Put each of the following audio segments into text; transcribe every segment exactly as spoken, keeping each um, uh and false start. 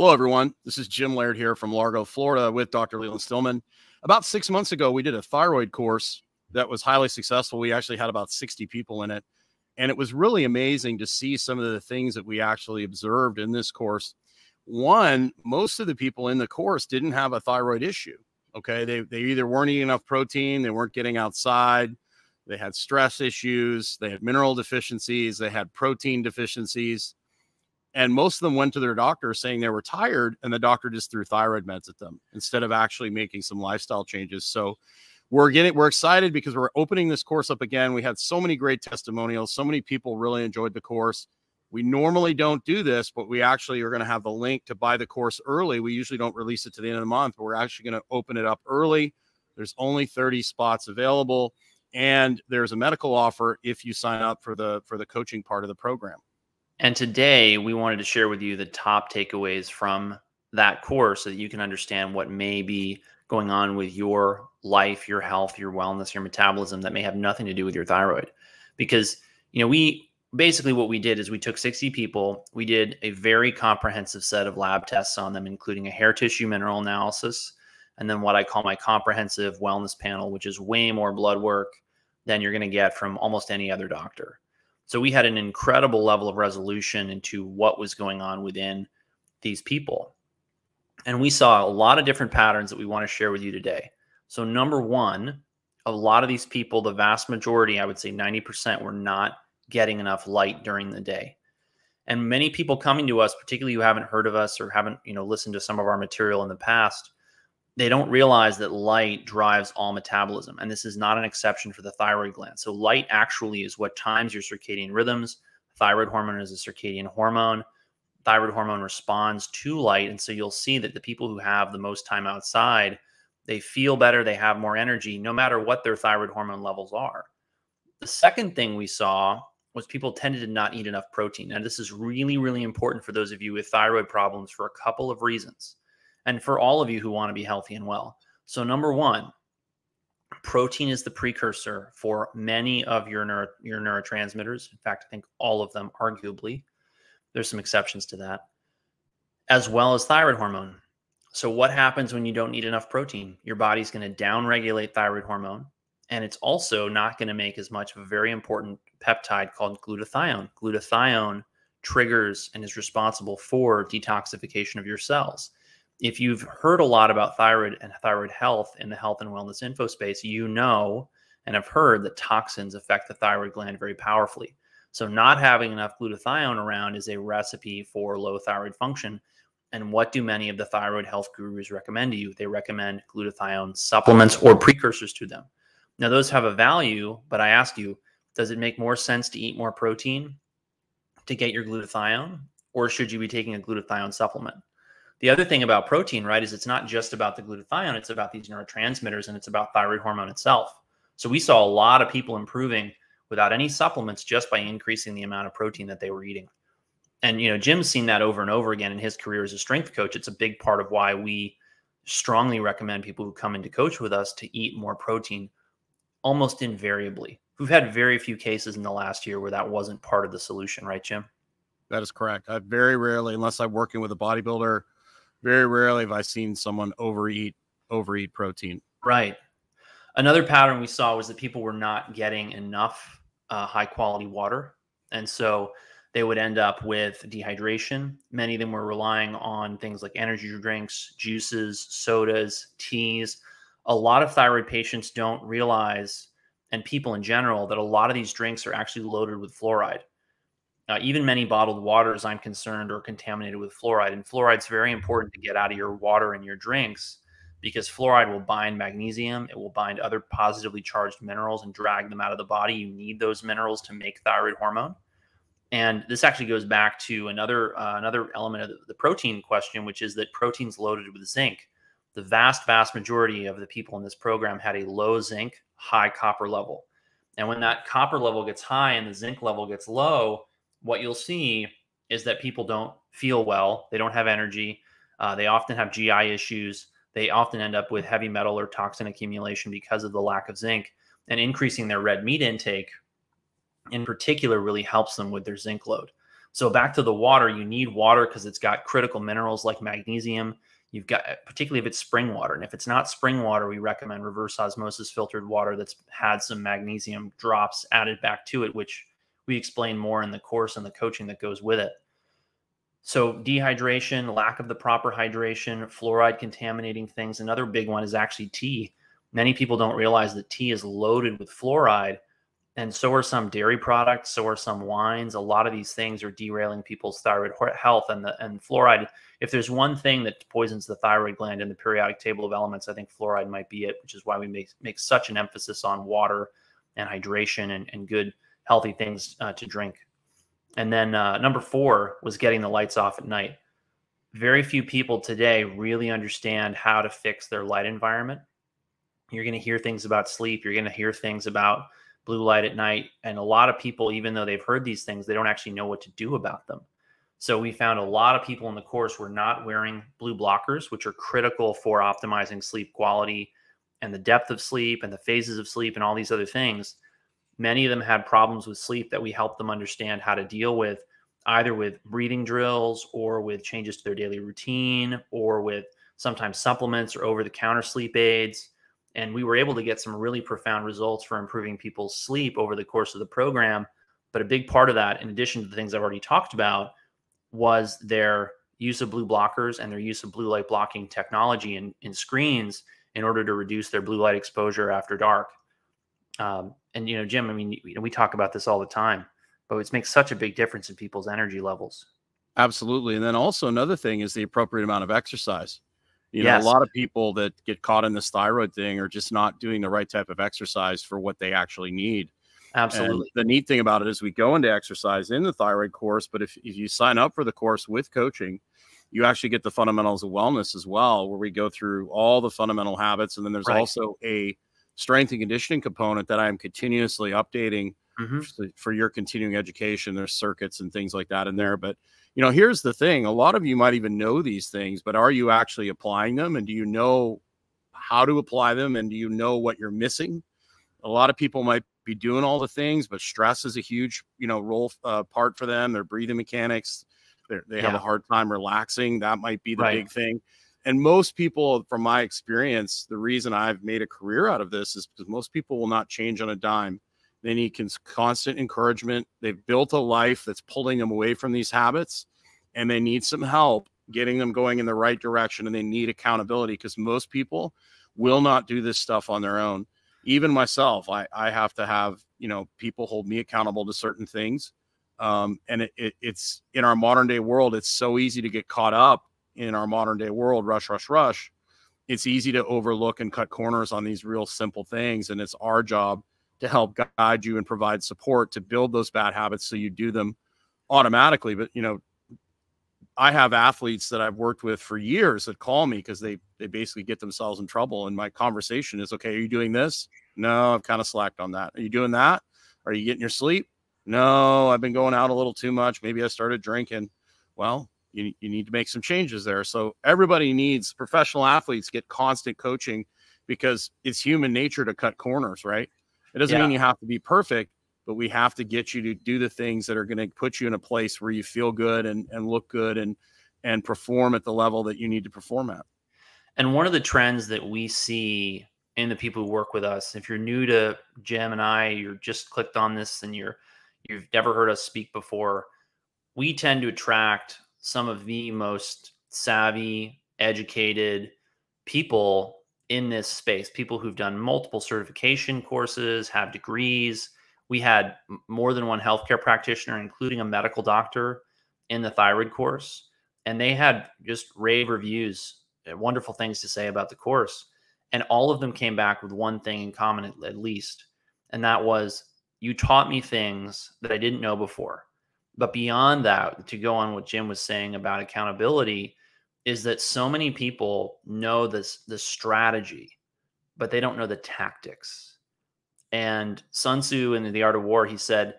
Hello, everyone. This is Jim Laird here from Largo, Florida with Doctor Leland Stillman. About six months ago, we did a thyroid course that was highly successful. We actually had about sixty people in it, and it was really amazing to see some of the things that we actually observed in this course. One, most of the people in the course didn't have a thyroid issue, okay? They, they either weren't eating enough protein, they weren't getting outside, they had stress issues, they had mineral deficiencies, they had protein deficiencies. And most of them went to their doctor saying they were tired, and the doctor just threw thyroid meds at them instead of actually making some lifestyle changes. So we're getting, we're excited because we're opening this course up again. We had so many great testimonials. So many people really enjoyed the course. We normally don't do this, but we actually are going to have the link to buy the course early. We usually don't release it to the end of the month, but we're actually going to open it up early. There's only thirty spots available, and there's a medical offer if you sign up for the, for the coaching part of the program. And today we wanted to share with you the top takeaways from that course so that you can understand what may be going on with your life, your health, your wellness, your metabolism that may have nothing to do with your thyroid. Because, you know, we basically what we did is we took sixty people, we did a very comprehensive set of lab tests on them, including a hair tissue mineral analysis, and then what I call my comprehensive wellness panel, which is way more blood work than you're going to get from almost any other doctor. So we had an incredible level of resolution into what was going on within these people. And we saw a lot of different patterns that we want to share with you today. So number one, a lot of these people, the vast majority, I would say ninety percent, were not getting enough light during the day. And many people coming to us, particularly who haven't heard of us or haven't, you know, listened to some of our material in the past, they don't realize that light drives all metabolism. And this is not an exception for the thyroid gland. So light actually is what times your circadian rhythms. Thyroid hormone is a circadian hormone. Thyroid hormone responds to light. And so you'll see that the people who have the most time outside, they feel better, they have more energy, no matter what their thyroid hormone levels are. The second thing we saw was people tended to not eat enough protein. And this is really, really important for those of you with thyroid problems for a couple of reasons, and for all of you who want to be healthy and well. So number one, protein is the precursor for many of your, neuro, your neurotransmitters. In fact, I think all of them, arguably. There's some exceptions to that, as well as thyroid hormone. So what happens when you don't eat enough protein? Your body's going to downregulate thyroid hormone, and it's also not going to make as much of a very important peptide called glutathione. Glutathione triggers and is responsible for detoxification of your cells. If you've heard a lot about thyroid and thyroid health in the health and wellness info space, you know and have heard that toxins affect the thyroid gland very powerfully. So not having enough glutathione around is a recipe for low thyroid function. And what do many of the thyroid health gurus recommend to you? They recommend glutathione supplements or precursors to them. Now, those have a value, but I ask you, does it make more sense to eat more protein to get your glutathione, or should you be taking a glutathione supplement? The other thing about protein, right, is it's not just about the glutathione. It's about these neurotransmitters, and it's about thyroid hormone itself. So we saw a lot of people improving without any supplements just by increasing the amount of protein that they were eating. And, you know, Jim's seen that over and over again in his career as a strength coach. It's a big part of why we strongly recommend people who come in to coach with us to eat more protein almost invariably. We've had very few cases in the last year where that wasn't part of the solution, right, Jim? That is correct. I very rarely, unless I'm working with a bodybuilder, very rarely have I seen someone overeat, overeat protein. Right. Another pattern we saw was that people were not getting enough uh, high quality water. And so they would end up with dehydration. Many of them were relying on things like energy drinks, juices, sodas, teas. A lot of thyroid patients don't realize, and people in general, that a lot of these drinks are actually loaded with fluoride. Uh, even many bottled waters, I'm concerned, are contaminated with fluoride. And fluoride's very important to get out of your water and your drinks, because fluoride will bind magnesium. It will bind other positively charged minerals and drag them out of the body. You need those minerals to make thyroid hormone. And this actually goes back to another, uh, another element of the protein question, which is that protein's loaded with zinc. The vast, vast majority of the people in this program had a low zinc, high copper level. And when that copper level gets high and the zinc level gets low, what you'll see is that people don't feel well. They don't have energy. Uh, they often have G I issues. They often end up with heavy metal or toxin accumulation because of the lack of zinc. And increasing their red meat intake in particular really helps them with their zinc load. So back to the water, you need water because it's got critical minerals like magnesium. You've got, particularly if it's spring water. And if it's not spring water, we recommend reverse osmosis filtered water that's had some magnesium drops added back to it, which we explain more in the course and the coaching that goes with it. So dehydration, lack of the proper hydration, fluoride contaminating things. Another big one is actually tea. Many people don't realize that tea is loaded with fluoride, and so are some dairy products, so are some wines. A lot of these things are derailing people's thyroid health, and the and fluoride. If there's one thing that poisons the thyroid gland in the periodic table of elements, I think fluoride might be it, which is why we make, make such an emphasis on water and hydration and, and good, healthy things uh, to drink. And then uh, number four was getting the lights off at night. Very few people today really understand how to fix their light environment. You're going to hear things about sleep. You're going to hear things about blue light at night. And a lot of people, even though they've heard these things, they don't actually know what to do about them. So we found a lot of people in the course were not wearing blue blockers, which are critical for optimizing sleep quality and the depth of sleep and the phases of sleep and all these other things. Many of them had problems with sleep that we helped them understand how to deal with, either with breathing drills or with changes to their daily routine or with sometimes supplements or over-the-counter sleep aids. And we were able to get some really profound results for improving people's sleep over the course of the program. But a big part of that, in addition to the things I've already talked about, was their use of blue blockers and their use of blue light blocking technology in, in screens in order to reduce their blue light exposure after dark. Um, and, you know, Jim, I mean, we talk about this all the time, but it makes such a big difference in people's energy levels. Absolutely. And then also another thing is the appropriate amount of exercise. You know, yes. A lot of people that get caught in this thyroid thing are just not doing the right type of exercise for what they actually need. Absolutely. And the neat thing about it is we go into exercise in the thyroid course, but if, if you sign up for the course with coaching, you actually get the fundamentals of wellness as well, where we go through all the fundamental habits. And then there's right. also a strength and conditioning component that I'm continuously updating mm-hmm. for, for your continuing education. There's circuits and things like that in there, but you know, here's the thing. A lot of you might even know these things, but are you actually applying them? And do you know how to apply them? And do you know what you're missing? A lot of people might be doing all the things, but stress is a huge, you know, role uh, part for them. Their breathing mechanics, they're, they yeah. have a hard time relaxing. That might be the right. big thing. And most people, from my experience, the reason I've made a career out of this is because most people will not change on a dime. They need constant encouragement. They've built a life that's pulling them away from these habits, and they need some help getting them going in the right direction, and they need accountability because most people will not do this stuff on their own. Even myself, I, I have to have, you know, people hold me accountable to certain things. Um, and it, it, it's in our modern day world, it's so easy to get caught up in our modern day world, rush, rush, rush. It's easy to overlook and cut corners on these real simple things. And it's our job to help guide you and provide support to build those bad habits so you do them automatically. But, you know, I have athletes that I've worked with for years that call me because they, they basically get themselves in trouble. And my conversation is, okay, are you doing this? No, I've kind of slacked on that. Are you doing that? Are you getting your sleep? No, I've been going out a little too much. Maybe I started drinking. Well, you, you need to make some changes there. So everybody needs, professional athletes get constant coaching because it's human nature to cut corners, right? It doesn't yeah. mean you have to be perfect, but we have to get you to do the things that are going to put you in a place where you feel good and, and look good and, and perform at the level that you need to perform at. And one of the trends that we see in the people who work with us, if you're new to Jim and I, you're just clicked on this and you're, you've never heard us speak before, we tend to attract some of the most savvy, educated people in this space, people who've done multiple certification courses, have degrees. We had more than one healthcare practitioner, including a medical doctor, in the thyroid course. And they had just rave reviews, wonderful things to say about the course. And all of them came back with one thing in common, at, at least. And that was, you taught me things that I didn't know before. But beyond that, to go on what Jim was saying about accountability, is that so many people know this, the strategy, but they don't know the tactics. And Sun Tzu in The Art of War, he said,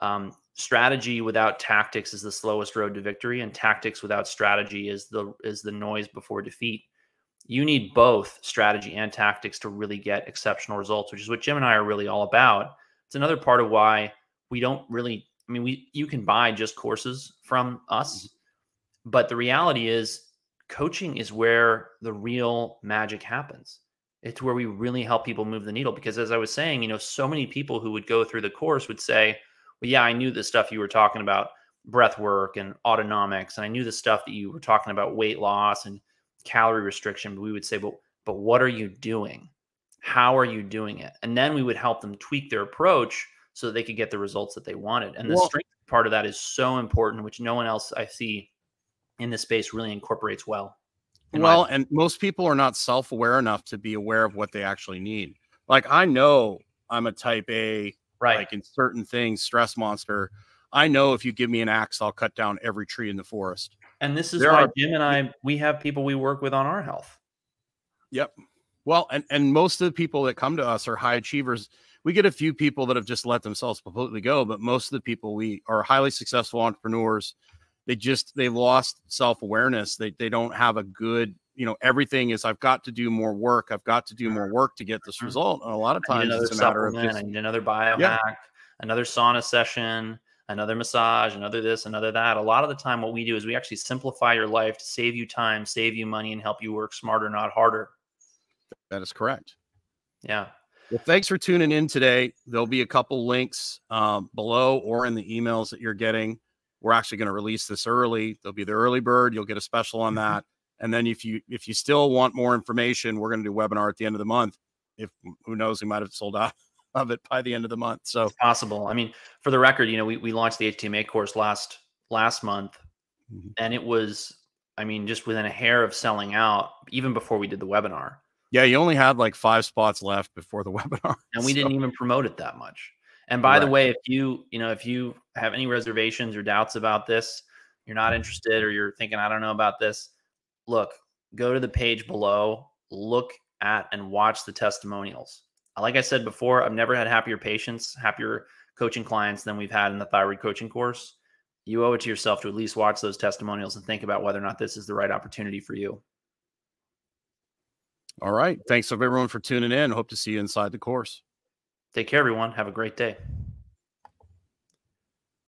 um, strategy without tactics is the slowest road to victory, and tactics without strategy is the, is the noise before defeat. You need both strategy and tactics to really get exceptional results, which is what Jim and I are really all about. It's another part of why we don't really I mean, we you can buy just courses from us, mm-hmm. but the reality is coaching is where the real magic happens. It's where we really help people move the needle. Because as I was saying, you know, so many people who would go through the course would say, well, yeah, I knew the stuff you were talking about, breath work and autonomics. And I knew the stuff that you were talking about, weight loss and calorie restriction. But we would say, but, but what are you doing? How are you doing it? And then we would help them tweak their approach so that they could get the results that they wanted. And the well, strength part of that is so important, which no one else I see in this space really incorporates well. In well, and most people are not self-aware enough to be aware of what they actually need. Like, I know I'm a type A, right? Like in certain things, stress monster. I know if you give me an axe, I'll cut down every tree in the forest. And this is there why are, Jim and I, we have people we work with on our health. Yep. Well, and, and most of the people that come to us are high achievers. We get a few people that have just let themselves completely go, but most of the people we are highly successful entrepreneurs. They just, they lost self-awareness. They, they don't have a good, you know, everything is, I've got to do more work. I've got to do more work to get this result. And a lot of times it's a matter of just, I need another biohack, yeah. another sauna session, another massage, another this, another that. A lot of the time what we do is we actually simplify your life to save you time, save you money, and help you work smarter, not harder. That is correct. Yeah. Well, thanks for tuning in today. There'll be a couple links um, below or in the emails that you're getting. We're actually going to release this early. There'll be the early bird. You'll get a special on that. And then if you, if you still want more information, we're going to do a webinar at the end of the month. If who knows, we might've sold out of it by the end of the month. So it's possible. I mean, for the record, you know, we, we launched the H T M A course last, last month mm-hmm. and it was, I mean, just within a hair of selling out even before we did the webinar. Yeah. You only had like five spots left before the webinar. And we so. didn't even promote it that much. And by right. the way, if you, you know, if you have any reservations or doubts about this, you're not interested, or you're thinking, I don't know about this, look, go to the page below, look at and watch the testimonials. Like I said before, I've never had happier patients, happier coaching clients than we've had in the thyroid coaching course. You owe it to yourself to at least watch those testimonials and think about whether or not this is the right opportunity for you. All right. Thanks everyone for tuning in. Hope to see you inside the course. Take care, everyone. Have a great day.